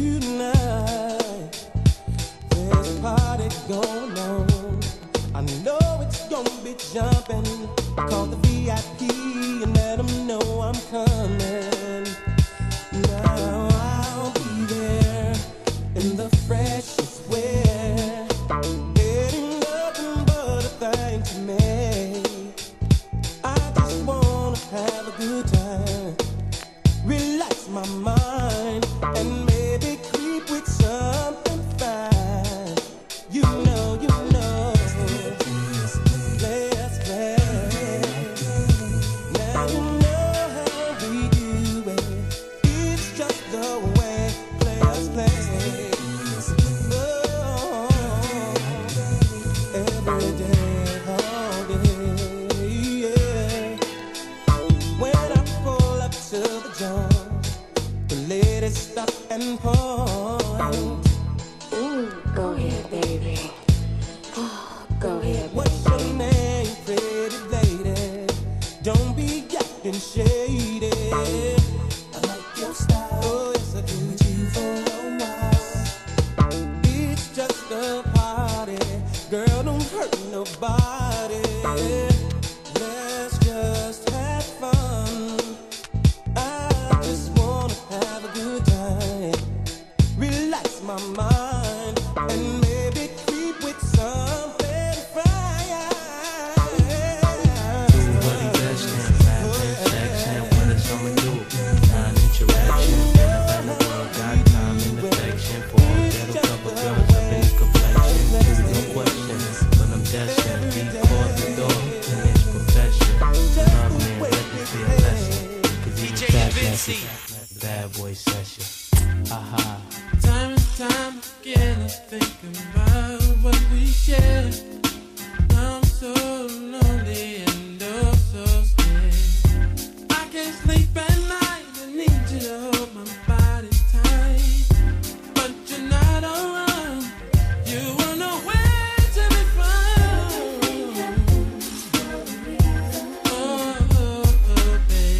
tonight. There's a party going on. I know it's gonna be jumping. Call the VIP and let them know I'm coming. Now I'll be there in the freshest wear. It ain't nothing but a thing to me. I just wanna have a good time, relax my mind, and maybe creep with something fine. You know, let's play. Now you know how we do it. It's just the way. Let's play. Oh, every day, all day, yeah. When I pull up to the joint, let it stop and point. Go ahead, baby. Oh, go ahead. What's your name, pretty lady? Don't be acting shady. I like your style. Oh, yes, I do. With you for a while. It's just a party, girl. Don't hurt nobody. Let's just have fun. Relax my mind and maybe creep with something fire. Money, cash, and fat, checks, and what it's on the loop. Non-interaction, around the world, got time and affection for all that a couple girls up in his complexion. No questions, but I'm destined to be caught the door in his profession. Love me and let me be a lesson. DJ Vinci, bad boy session. Aha. Time and time again, I think about what we share. Now I'm so lonely and oh so scared. I can't sleep at night. I need you to hold my body tight, but you're not around. You were nowhere to be found. Oh, oh, oh, baby.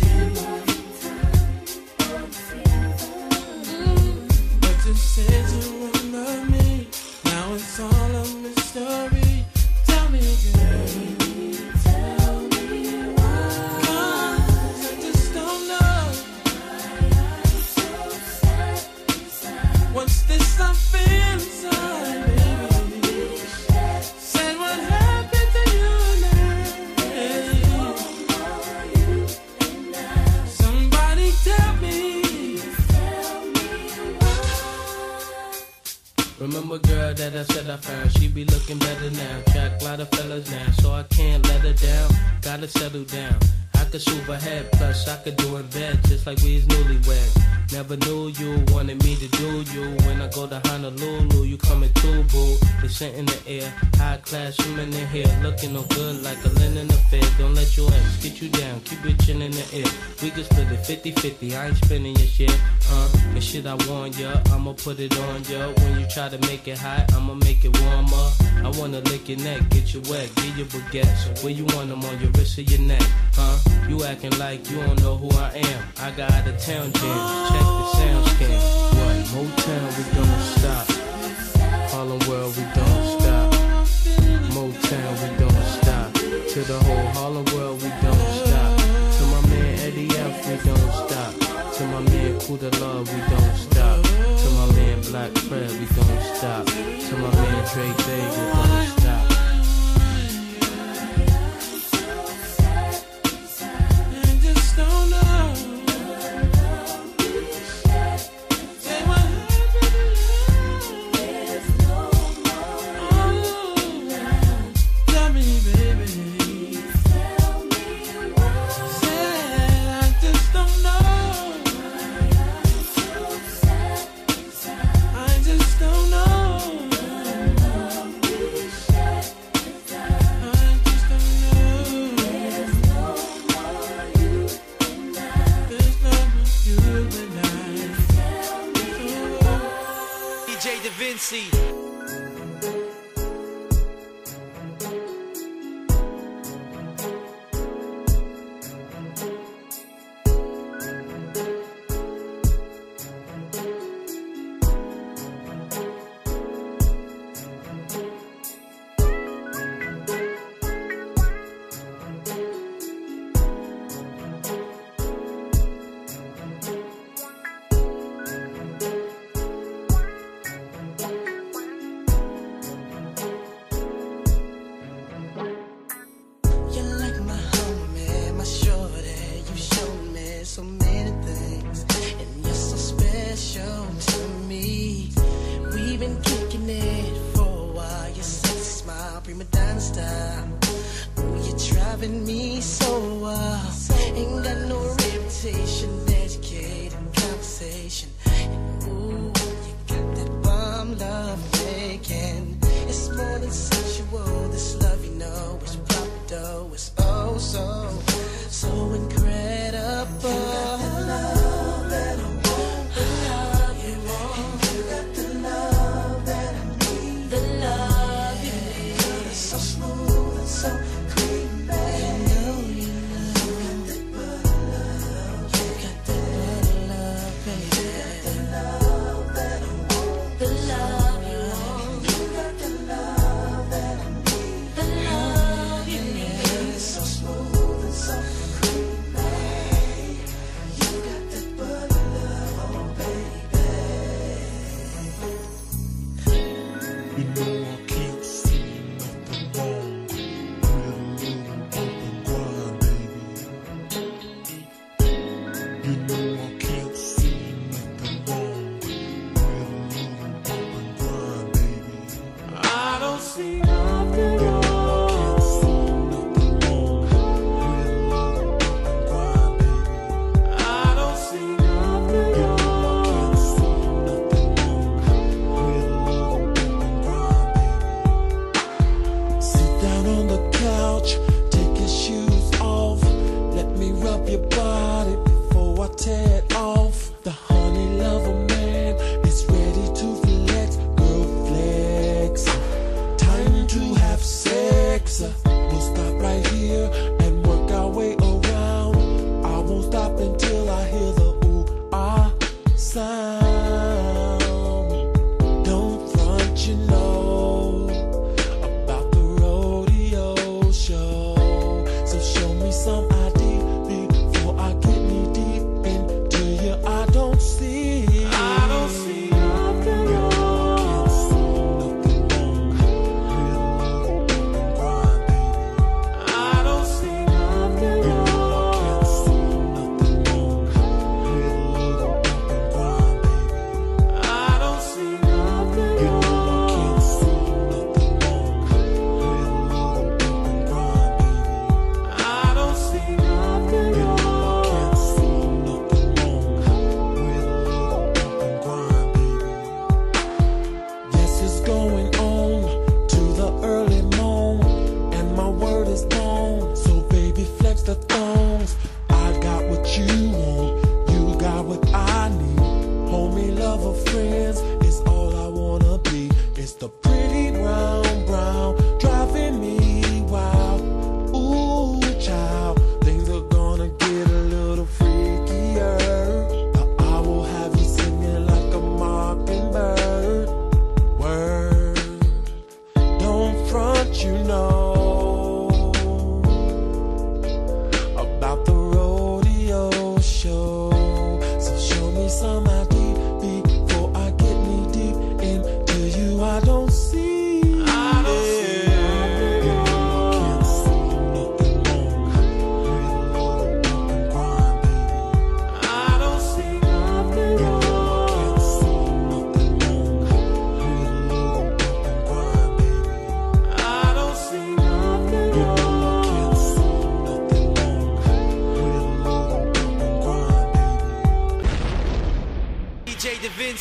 You said you would love me. Now it's all a mystery. Tell me again. Tell me why. Cause I just don't know. I'm so sad inside. What's this I feel inside? Remember, girl, that I said I found. She be looking better now. Track a lot of fellas now, so I can't let her down. Gotta settle down. I could shoot her head, plus I could do in bed, just like we is newlyweds. Never knew you wanted me to do you. When I go to Honolulu, you coming too, boo. The scent in the air, high class women in here, looking no good like a linen affair. Don't let your ass get you down, keep your chin in the air. We can split it 50-50, I ain't spending your shit, and shit I warn ya, I'ma put it on ya. When you try to make it hot, I'ma make it warmer. I wanna lick your neck, get you wet, give you baguettes. Where you want them, on your wrist or your neck, You acting like you don't know who I am. I got out of town jam. Check the sound scan. What? Motown, we don't stop. Harlem World, we don't stop. Motown, we don't stop. To the whole Harlem World, we don't stop. To my man Eddie F, we don't stop. To my man Kuda Love, we don't stop. To my man Black Fred, we don't stop. To my man Drake Bay, we don't stop. loving me so well. Ain't got no reputation, educated conversation. And ooh, you got that bomb love making. It's more than sensual, this love you know is proper dough. It's oh so incredible.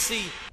See.